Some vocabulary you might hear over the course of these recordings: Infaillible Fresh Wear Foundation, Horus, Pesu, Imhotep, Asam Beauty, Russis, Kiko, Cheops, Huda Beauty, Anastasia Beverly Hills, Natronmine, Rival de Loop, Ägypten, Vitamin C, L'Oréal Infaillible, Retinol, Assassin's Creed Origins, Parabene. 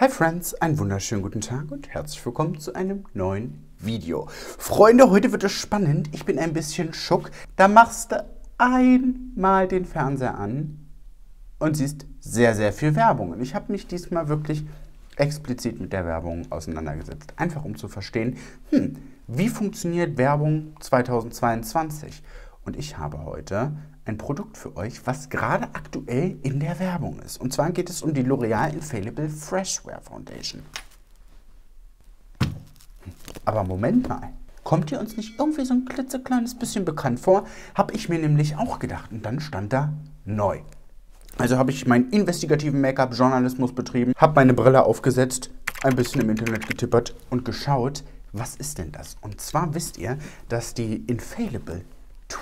Hi Friends, einen wunderschönen guten Tag und herzlich willkommen zu einem neuen Video. Freunde, heute wird es spannend. Ich bin ein bisschen schock. Da machst du einmal den Fernseher an und siehst sehr, sehr viel Werbung. Und ich habe mich diesmal wirklich explizit mit der Werbung auseinandergesetzt. Einfach um zu verstehen, wie funktioniert Werbung 2022? Und ich habe heute ein Produkt für euch, was gerade aktuell in der Werbung ist. Und zwar geht es um die L'Oréal Infaillible Fresh Wear Foundation. Aber Moment mal, kommt ihr uns nicht irgendwie so ein klitzekleines bisschen bekannt vor? Habe ich mir nämlich auch gedacht und dann stand da neu. Also habe ich meinen investigativen Make-up-Journalismus betrieben, habe meine Brille aufgesetzt, ein bisschen im Internet getippert und geschaut, was ist denn das? Und zwar wisst ihr, dass die Infaillible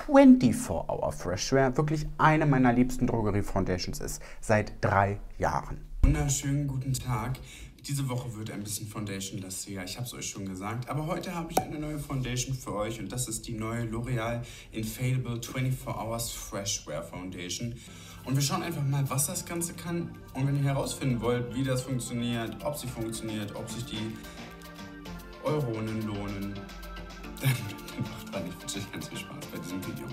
24-Hour Fresh Wear wirklich eine meiner liebsten Drogerie-Foundations ist, seit 3 Jahren. Wunderschönen guten Tag. Diese Woche wird ein bisschen Foundation-lastiger, ich habe es euch schon gesagt, aber heute habe ich eine neue Foundation für euch und das ist die neue L'Oréal Infaillible 24-Hour Fresh Wear Foundation. Und wir schauen einfach mal, was das Ganze kann und wenn ihr herausfinden wollt, wie das funktioniert, ob sich die Euronen lohnen, dann macht dran, ich wünsche euch ganz viel Spaß bei diesem Video.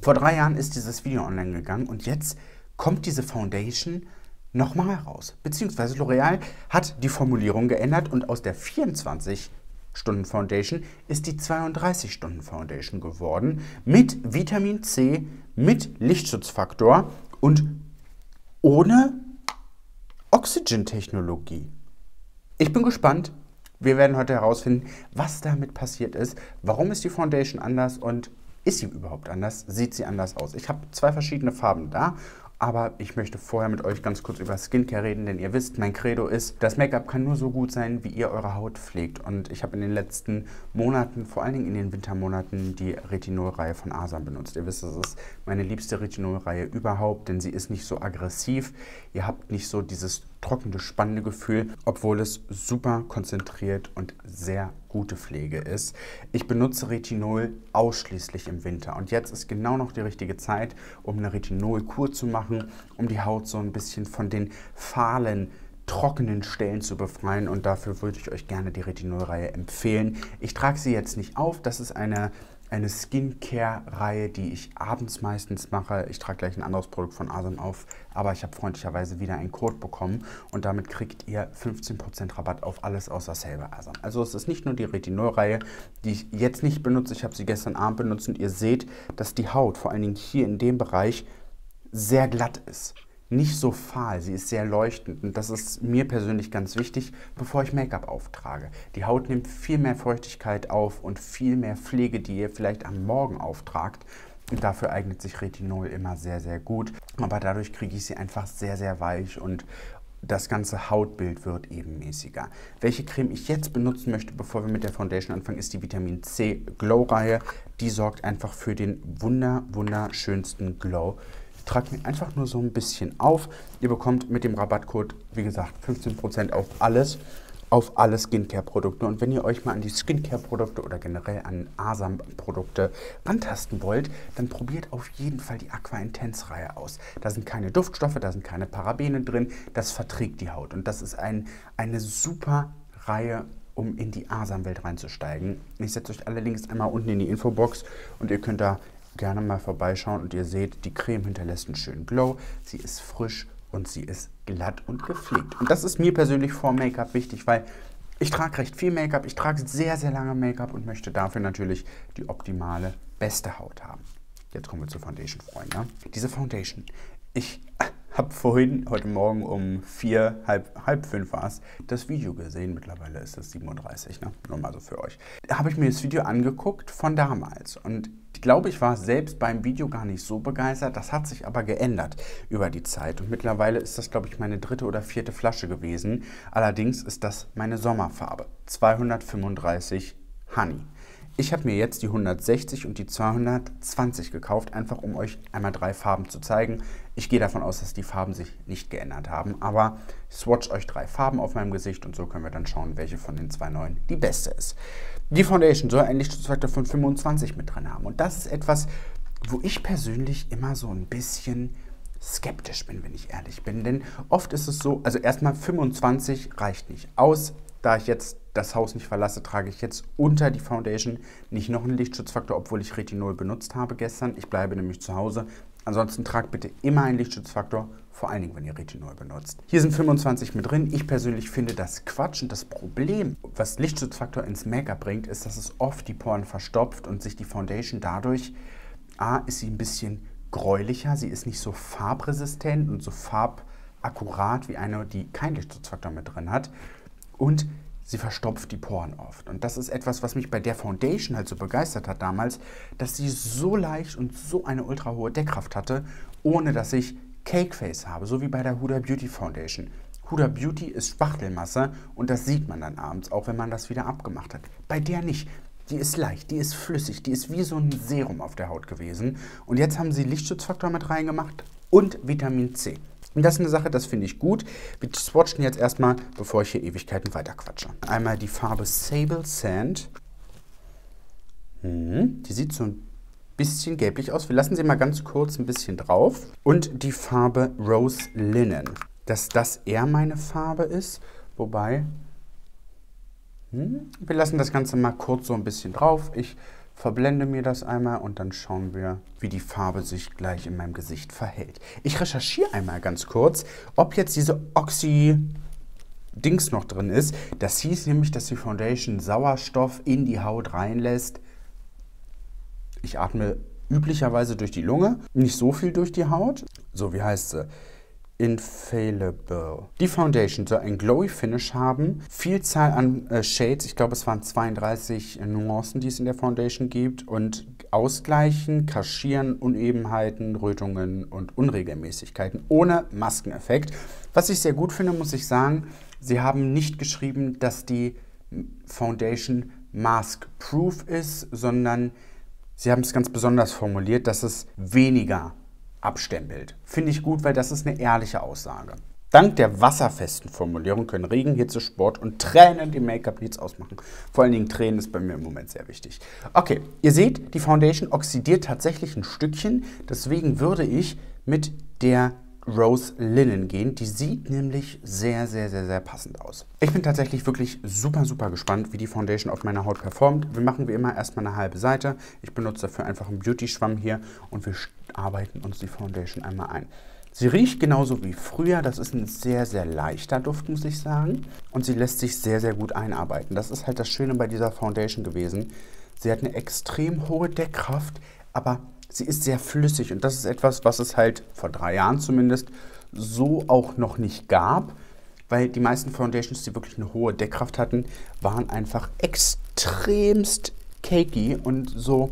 Vor 3 Jahren ist dieses Video online gegangen und jetzt kommt diese Foundation nochmal raus. Beziehungsweise L'Oréal hat die Formulierung geändert und aus der 24-Stunden-Foundation ist die 32-Stunden-Foundation geworden mit Vitamin C, mit Lichtschutzfaktor und ohne Oxygen-Technologie. Ich bin gespannt. Wir werden heute herausfinden, was damit passiert ist, warum ist die Foundation anders und ist sie überhaupt anders, sieht sie anders aus. Ich habe 2 verschiedene Farben da, aber ich möchte vorher mit euch ganz kurz über Skincare reden, denn ihr wisst, mein Credo ist, das Make-up kann nur so gut sein, wie ihr eure Haut pflegt. Und ich habe in den letzten Monaten, vor allen Dingen in den Wintermonaten, die Retinol-Reihe von Asam benutzt. Ihr wisst, das ist meine liebste Retinol-Reihe überhaupt, denn sie ist nicht so aggressiv. Ihr habt nicht so dieses trockene, spannende Gefühl, obwohl es super konzentriert und sehr gute Pflege ist. Ich benutze Retinol ausschließlich im Winter und jetzt ist genau noch die richtige Zeit, um eine Retinolkur zu machen, um die Haut so ein bisschen von den fahlen, trockenen Stellen zu befreien und dafür würde ich euch gerne die Retinol-Reihe empfehlen. Ich trage sie jetzt nicht auf, das ist eine Skincare-Reihe, die ich abends meistens mache. Ich trage gleich ein anderes Produkt von Asam auf, aber ich habe freundlicherweise wieder einen Code bekommen und damit kriegt ihr 15% Rabatt auf alles außer selber Asam. Also es ist nicht nur die Retinol-Reihe, die ich jetzt nicht benutze, ich habe sie gestern Abend benutzt und ihr seht, dass die Haut, vor allen Dingen hier in dem Bereich, sehr glatt ist. Nicht so fahl, sie ist sehr leuchtend und das ist mir persönlich ganz wichtig, bevor ich Make-up auftrage. Die Haut nimmt viel mehr Feuchtigkeit auf und viel mehr Pflege, die ihr vielleicht am Morgen auftragt und dafür eignet sich Retinol immer sehr, sehr gut, aber dadurch kriege ich sie einfach sehr, sehr weich und das ganze Hautbild wird ebenmäßiger. Welche Creme ich jetzt benutzen möchte, bevor wir mit der Foundation anfangen, ist die Vitamin C Glow-Reihe. Die sorgt einfach für den wunderschönsten Glow. Tragt mir einfach nur so ein bisschen auf. Ihr bekommt mit dem Rabattcode, wie gesagt, 15% auf alle Skincare-Produkte. Und wenn ihr euch mal an die Skincare-Produkte oder generell an Asam-Produkte rantasten wollt, dann probiert auf jeden Fall die Aqua Intense-Reihe aus. Da sind keine Duftstoffe, da sind keine Parabene drin, das verträgt die Haut. Und das ist eine super Reihe, um in die Asam-Welt reinzusteigen. Ich setze euch alle Links einmal unten in die Infobox und ihr könnt da gerne mal vorbeischauen und ihr seht, die Creme hinterlässt einen schönen Glow, sie ist frisch und sie ist glatt und gepflegt. Und das ist mir persönlich vor Make-up wichtig, weil ich trage recht viel Make-up, ich trage sehr, sehr lange Make-up und möchte dafür natürlich die optimale, beste Haut haben. Jetzt kommen wir zur Foundation, Freunde. Diese Foundation, ich habe vorhin, heute Morgen um 4, halb 5 war es, das Video gesehen. Mittlerweile ist es 7:30 Uhr, ne? Nur mal so für euch. Da habe ich mir das Video angeguckt von damals. Und ich glaube, ich war selbst beim Video gar nicht so begeistert. Das hat sich aber geändert über die Zeit. Und mittlerweile ist das, glaube ich, meine 3. oder 4. Flasche gewesen. Allerdings ist das meine Sommerfarbe. 235 Honey. Ich habe mir jetzt die 160 und die 220 gekauft, einfach um euch einmal 3 Farben zu zeigen. Ich gehe davon aus, dass die Farben sich nicht geändert haben, aber ich swatche euch 3 Farben auf meinem Gesicht und so können wir dann schauen, welche von den 2 neuen die beste ist. Die Foundation soll einen Lichtschutzfaktor von 25 mit drin haben und das ist etwas, wo ich persönlich immer so ein bisschen skeptisch bin, wenn ich ehrlich bin. Denn oft ist es so, also erstmal 25 reicht nicht aus. Da ich jetzt das Haus nicht verlasse, trage ich jetzt unter die Foundation nicht noch einen Lichtschutzfaktor, obwohl ich Retinol benutzt habe gestern. Ich bleibe nämlich zu Hause. Ansonsten tragt bitte immer einen Lichtschutzfaktor, vor allen Dingen, wenn ihr Retinol benutzt. Hier sind 25 mit drin. Ich persönlich finde das Quatsch. Und das Problem, was Lichtschutzfaktor ins Make-up bringt, ist, dass es oft die Poren verstopft und sich die Foundation dadurch, A, ist sie ein bisschen gräulicher, sie ist nicht so farbresistent und so farbakkurat wie eine, die keinen Lichtschutzfaktor mit drin hat. Und sie verstopft die Poren oft. Und das ist etwas, was mich bei der Foundation halt so begeistert hat damals, dass sie so leicht und so eine ultra hohe Deckkraft hatte, ohne dass ich Cakeface habe, so wie bei der Huda Beauty Foundation. Huda Beauty ist Spachtelmasse und das sieht man dann abends, auch wenn man das wieder abgemacht hat. Bei der nicht. Die ist leicht, die ist flüssig, die ist wie so ein Serum auf der Haut gewesen. Und jetzt haben sie Lichtschutzfaktor mit reingemacht und Vitamin C. Und das ist eine Sache, das finde ich gut. Wir swatchen jetzt erstmal, bevor ich hier Ewigkeiten weiterquatsche. Einmal die Farbe Sable Sand. Die sieht so ein bisschen gelblich aus. Wir lassen sie mal ganz kurz ein bisschen drauf. Und die Farbe Rose Linen. Dass das eher meine Farbe ist, wobei... Wir lassen das Ganze mal kurz so ein bisschen drauf. Ich verblende mir das einmal und dann schauen wir, wie die Farbe sich gleich in meinem Gesicht verhält. Ich recherchiere einmal ganz kurz, ob jetzt diese Oxy-Dings noch drin ist. Das hieß nämlich, dass die Foundation Sauerstoff in die Haut reinlässt. Ich atme üblicherweise durch die Lunge, nicht so viel durch die Haut. So, wie heißt sie? Infaillible. Die Foundation soll ein Glowy Finish haben. Vielzahl an Shades, ich glaube es waren 32 Nuancen, die es in der Foundation gibt. Und ausgleichen, kaschieren, Unebenheiten, Rötungen und Unregelmäßigkeiten ohne Maskeneffekt. Was ich sehr gut finde, muss ich sagen, sie haben nicht geschrieben, dass die Foundation Mask-Proof ist, sondern sie haben es ganz besonders formuliert, dass es weniger abstempelt. Finde ich gut, weil das ist eine ehrliche Aussage. Dank der wasserfesten Formulierung können Regen, Hitze, Sport und Tränen dem Make-up nichts ausmachen. Vor allen Dingen Tränen ist bei mir im Moment sehr wichtig. Okay, ihr seht, die Foundation oxidiert tatsächlich ein Stückchen. Deswegen würde ich mit der Rose Linen gehen. Die sieht nämlich sehr, sehr, sehr, sehr passend aus. Ich bin tatsächlich wirklich super, super gespannt, wie die Foundation auf meiner Haut performt. Wir machen wie immer erstmal eine halbe Seite. Ich benutze dafür einfach einen Beauty-Schwamm hier und wir arbeiten uns die Foundation einmal ein. Sie riecht genauso wie früher. Das ist ein sehr, sehr leichter Duft, muss ich sagen. Und sie lässt sich sehr, sehr gut einarbeiten. Das ist halt das Schöne bei dieser Foundation gewesen. Sie hat eine extrem hohe Deckkraft, aber sie ist sehr flüssig und das ist etwas, was es halt vor 3 Jahren zumindest so auch noch nicht gab, weil die meisten Foundations, die wirklich eine hohe Deckkraft hatten, waren einfach extremst cakey und so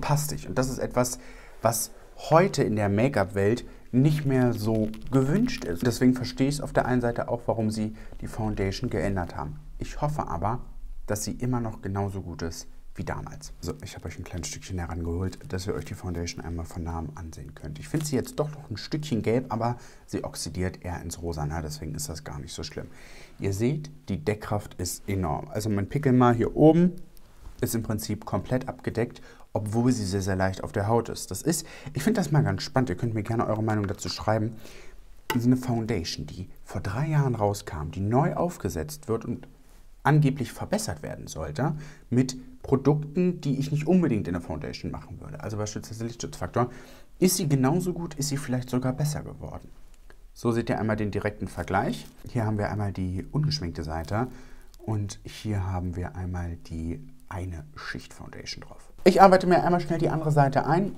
pastig. Und das ist etwas, was heute in der Make-up-Welt nicht mehr so gewünscht ist. Deswegen verstehe ich es auf der einen Seite auch, warum sie die Foundation geändert haben. Ich hoffe aber, dass sie immer noch genauso gut ist wie damals. So, ich habe euch ein kleines Stückchen herangeholt, dass ihr euch die Foundation einmal von Namen ansehen könnt. Ich finde sie jetzt doch noch ein Stückchen gelb, aber sie oxidiert eher ins Rosane, deswegen ist das gar nicht so schlimm. Ihr seht, die Deckkraft ist enorm. Also mein Pickel mal hier oben ist im Prinzip komplett abgedeckt, obwohl sie sehr, sehr leicht auf der Haut ist. Das ist, ich finde das mal ganz spannend, ihr könnt mir gerne eure Meinung dazu schreiben. So eine Foundation, die vor 3 Jahren rauskam, die neu aufgesetzt wird und angeblich verbessert werden sollte, mit Produkten, die ich nicht unbedingt in der Foundation machen würde. Also beispielsweise Lichtschutzfaktor. Ist sie genauso gut, ist sie vielleicht sogar besser geworden. So seht ihr einmal den direkten Vergleich. Hier haben wir einmal die ungeschminkte Seite und hier haben wir einmal die eine Schicht Foundation drauf. Ich arbeite mir einmal schnell die andere Seite ein.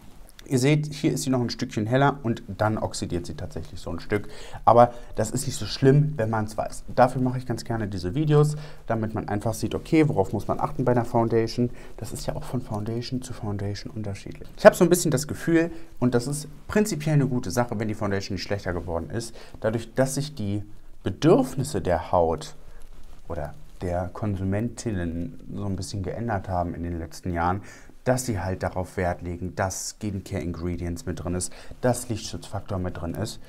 Ihr seht, hier ist sie noch ein Stückchen heller und dann oxidiert sie tatsächlich so ein Stück. Aber das ist nicht so schlimm, wenn man es weiß. Dafür mache ich ganz gerne diese Videos, damit man einfach sieht, okay, worauf muss man achten bei einer Foundation. Das ist ja auch von Foundation zu Foundation unterschiedlich. Ich habe so ein bisschen das Gefühl, und das ist prinzipiell eine gute Sache, wenn die Foundation nicht schlechter geworden ist, dadurch, dass sich die Bedürfnisse der Haut oder der Konsumentinnen so ein bisschen geändert haben in den letzten Jahren, dass sie halt darauf Wert legen, dass Skincare Ingredients mit drin ist, dass Lichtschutzfaktor mit drin ist,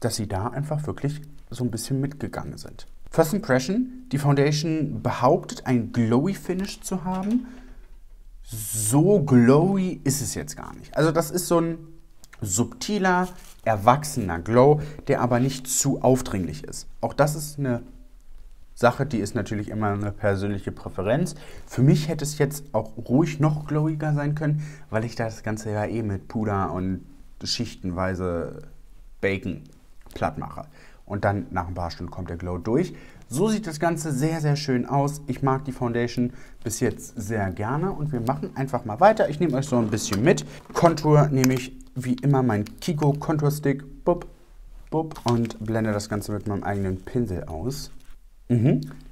dass sie da einfach wirklich so ein bisschen mitgegangen sind. First Impression, die Foundation behauptet, ein Glowy Finish zu haben. so glowy ist es jetzt gar nicht. Also das ist so ein subtiler, erwachsener Glow, der aber nicht zu aufdringlich ist. Auch das ist eine Sache, die ist natürlich immer eine persönliche Präferenz. Für mich hätte es jetzt auch ruhig noch glowiger sein können, weil ich das Ganze ja eh mit Puder und schichtenweise Baken platt mache. Und dann nach ein paar Stunden kommt der Glow durch. So sieht das Ganze sehr, sehr schön aus. Ich mag die Foundation bis jetzt sehr gerne und wir machen einfach mal weiter. Ich nehme euch so ein bisschen mit. Kontur nehme ich wie immer meinen Kiko Contour Stick. Bup, bup. Und blende das Ganze mit meinem eigenen Pinsel aus.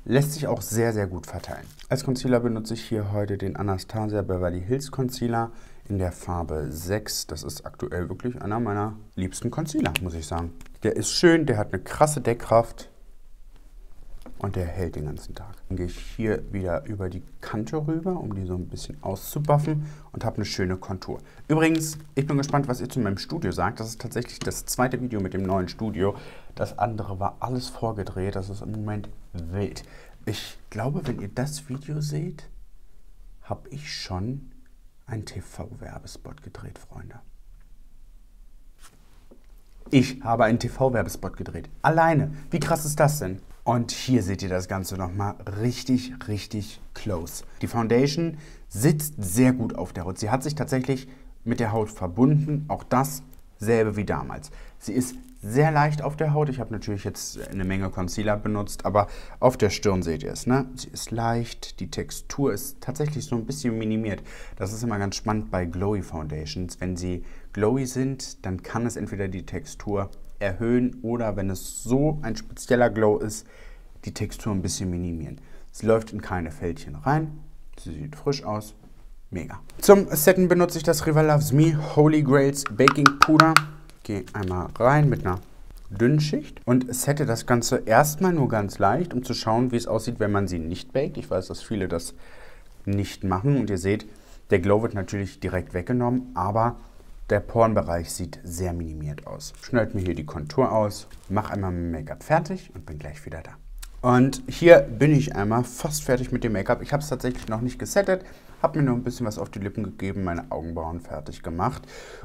Lässt sich auch sehr, sehr gut verteilen. Als Concealer benutze ich hier heute den Anastasia Beverly Hills Concealer in der Farbe 6. Das ist aktuell wirklich einer meiner liebsten Concealer, muss ich sagen. Der ist schön, der hat eine krasse Deckkraft und der hält den ganzen Tag. Dann gehe ich hier wieder über die Kante rüber, um die so ein bisschen auszubuffen und habe eine schöne Kontur. Übrigens, ich bin gespannt, was ihr zu meinem Studio sagt. Das ist tatsächlich das zweite Video mit dem neuen Studio. Das andere war alles vorgedreht, das ist im Moment wild. Ich glaube, wenn ihr das Video seht, habe ich schon einen TV-Werbespot gedreht, Freunde. Ich habe einen TV-Werbespot gedreht, alleine. Wie krass ist das denn? Und hier seht ihr das Ganze nochmal richtig, richtig close. Die Foundation sitzt sehr gut auf der Haut. Sie hat sich tatsächlich mit der Haut verbunden, auch dasselbe wie damals. Sie ist sehr leicht auf der Haut. Ich habe natürlich jetzt eine Menge Concealer benutzt, aber auf der Stirn seht ihr es, ne? Sie ist leicht, die Textur ist tatsächlich so ein bisschen minimiert. Das ist immer ganz spannend bei Glowy Foundations. Wenn sie glowy sind, dann kann es entweder die Textur erhöhen oder, wenn es so ein spezieller Glow ist, die Textur ein bisschen minimieren. Sie läuft in keine Fältchen rein, sie sieht frisch aus, mega. Zum Setten benutze ich das Rival Loves Me Holy Grails Baking Powder. Gehe einmal rein mit einer dünnen Schicht und sette das Ganze erstmal nur ganz leicht, um zu schauen, wie es aussieht, wenn man sie nicht baked. Ich weiß, dass viele das nicht machen und ihr seht, der Glow wird natürlich direkt weggenommen, aber der Porenbereich sieht sehr minimiert aus. Schneid mir hier die Kontur aus, mache einmal mein Make-up fertig und bin gleich wieder da. Und hier bin ich einmal fast fertig mit dem Make-up. Ich habe es tatsächlich noch nicht gesettet, habe mir nur ein bisschen was auf die Lippen gegeben, meine Augenbrauen fertig gemacht.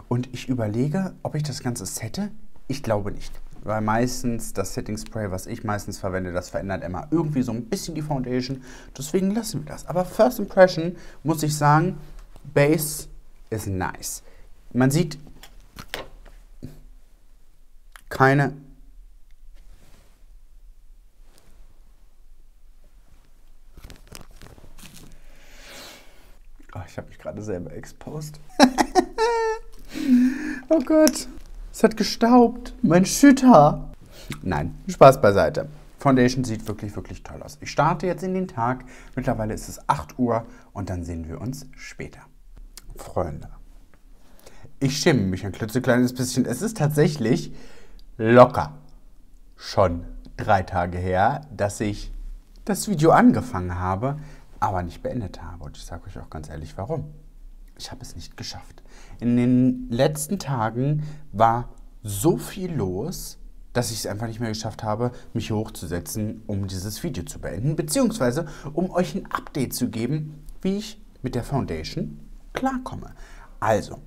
Und ich überlege, ob ich das Ganze sette. Ich glaube nicht, weil meistens das Setting Spray, was ich meistens verwende, das verändert immer irgendwie so ein bisschen die Foundation. Deswegen lassen wir das. Aber First Impression muss ich sagen, Base ist nice. Man sieht keine... Oh, ich habe mich gerade selber exposed. Oh Gott, es hat gestaubt. Mein Schütter. Nein, Spaß beiseite. Foundation sieht wirklich, wirklich toll aus. Ich starte jetzt in den Tag. Mittlerweile ist es 8 Uhr und dann sehen wir uns später. Freunde, ich schäme mich ein klitzekleines bisschen. Es ist tatsächlich locker schon 3 Tage her, dass ich das Video angefangen habe, aber nicht beendet habe. Und ich sage euch auch ganz ehrlich, warum. Ich habe es nicht geschafft. In den letzten Tagen war so viel los, dass ich es einfach nicht mehr geschafft habe, mich hier hochzusetzen, um dieses Video zu beenden, beziehungsweise um euch ein Update zu geben, wie ich mit der Foundation klarkomme. Also,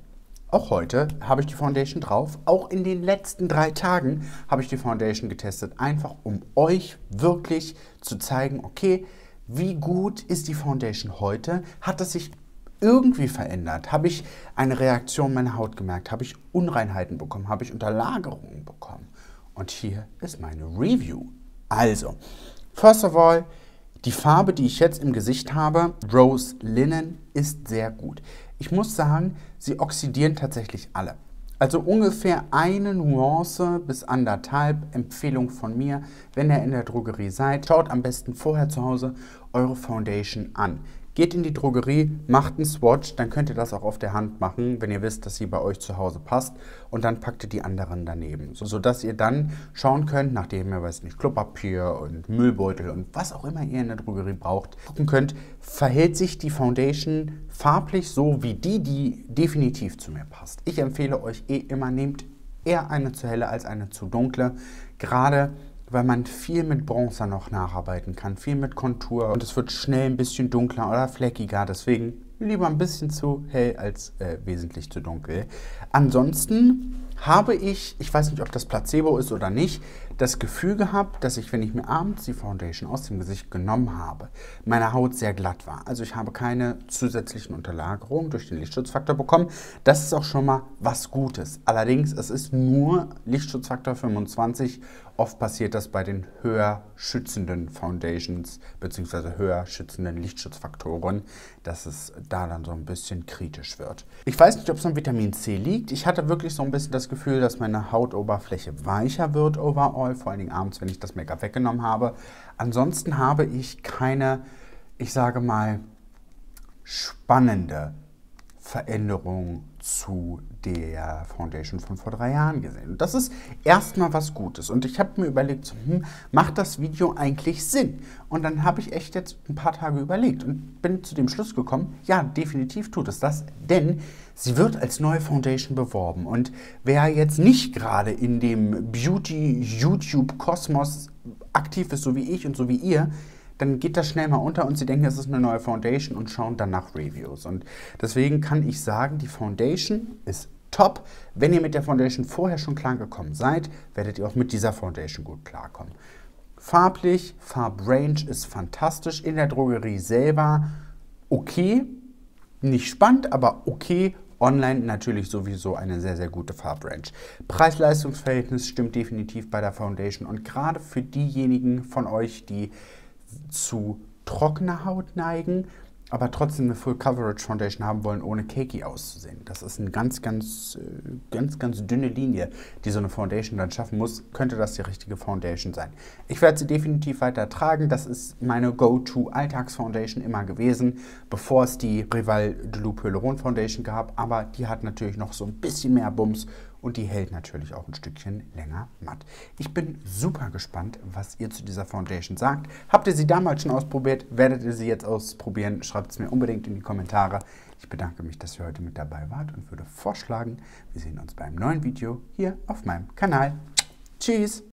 auch heute habe ich die Foundation drauf. Auch in den letzten 3 Tagen habe ich die Foundation getestet, einfach um euch wirklich zu zeigen, okay, wie gut ist die Foundation heute? Hat das sich irgendwie verändert? Habe ich eine Reaktion meiner Haut gemerkt? Habe ich Unreinheiten bekommen? Habe ich Unterlagerungen bekommen? Und hier ist meine Review. Also, first of all, die Farbe, die ich jetzt im Gesicht habe, Rose Linen, ist sehr gut. Ich muss sagen, sie oxidieren tatsächlich alle. Also ungefähr eine Nuance bis 1,5, Empfehlung von mir, wenn ihr in der Drogerie seid. Schaut am besten vorher zu Hause eure Foundation an. Geht in die Drogerie, macht einen Swatch, dann könnt ihr das auch auf der Hand machen, wenn ihr wisst, dass sie bei euch zu Hause passt. Und dann packt ihr die anderen daneben, sodass ihr dann schauen könnt, nachdem ihr, weiß nicht, Klopapier und Müllbeutel und was auch immer ihr in der Drogerie braucht, gucken könnt, verhält sich die Foundation farblich so wie die, die definitiv zu mir passt. Ich empfehle euch eh immer, nehmt eher eine zu helle als eine zu dunkle, gerade weil man viel mit Bronzer noch nacharbeiten kann, viel mit Kontur und es wird schnell ein bisschen dunkler oder fleckiger. Deswegen lieber ein bisschen zu hell als wesentlich zu dunkel. Ansonsten habe ich weiß nicht, ob das Placebo ist oder nicht, das Gefühl gehabt, dass ich, wenn ich mir abends die Foundation aus dem Gesicht genommen habe, meine Haut sehr glatt war. Also ich habe keine zusätzlichen Unterlagerungen durch den Lichtschutzfaktor bekommen. Das ist auch schon mal was Gutes. Allerdings, es ist nur Lichtschutzfaktor 25. Oft passiert das bei den höher schützenden Foundations bzw. höher schützenden Lichtschutzfaktoren, dass es da dann so ein bisschen kritisch wird. Ich weiß nicht, ob es an Vitamin C liegt. Ich hatte wirklich so ein bisschen das Gefühl, dass meine Hautoberfläche weicher wird overall, vor allen Dingen abends, wenn ich das Make-up weggenommen habe. Ansonsten habe ich keine, ich sage mal, spannende Veränderung zu der Foundation von vor 3 Jahren gesehen. Und das ist erstmal was Gutes. Und ich habe mir überlegt, macht das Video eigentlich Sinn? Und dann habe ich echt jetzt ein paar Tage überlegt und bin zu dem Schluss gekommen, ja, definitiv tut es das, denn sie wird als neue Foundation beworben. Und wer jetzt nicht gerade in dem Beauty-YouTube-Kosmos aktiv ist, so wie ich und so wie ihr, dann geht das schnell mal unter und sie denken, es ist eine neue Foundation und schauen danach Reviews. Und deswegen kann ich sagen, die Foundation ist top. Wenn ihr mit der Foundation vorher schon klargekommen seid, werdet ihr auch mit dieser Foundation gut klarkommen. Farblich, Farbrange ist fantastisch. In der Drogerie selber okay, nicht spannend, aber okay. Online natürlich sowieso eine sehr, sehr gute Farbrange. Preis-Leistungs-Verhältnis stimmt definitiv bei der Foundation. Und gerade für diejenigen von euch, die zu trockener Haut neigen, aber trotzdem eine Full Coverage Foundation haben wollen, ohne cakey auszusehen. Das ist eine ganz dünne Linie, die so eine Foundation dann schaffen muss. Könnte das die richtige Foundation sein? Ich werde sie definitiv weiter tragen. Das ist meine Go-To-Alltags-Foundation immer gewesen, bevor es die Rival de Loop Hyaluron Foundation gab. Aber die hat natürlich noch so ein bisschen mehr Bums. Und die hält natürlich auch ein Stückchen länger matt. Ich bin super gespannt, was ihr zu dieser Foundation sagt. Habt ihr sie damals schon ausprobiert? Werdet ihr sie jetzt ausprobieren? Schreibt es mir unbedingt in die Kommentare. Ich bedanke mich, dass ihr heute mit dabei wart und würde vorschlagen, wir sehen uns beim neuen Video hier auf meinem Kanal. Tschüss!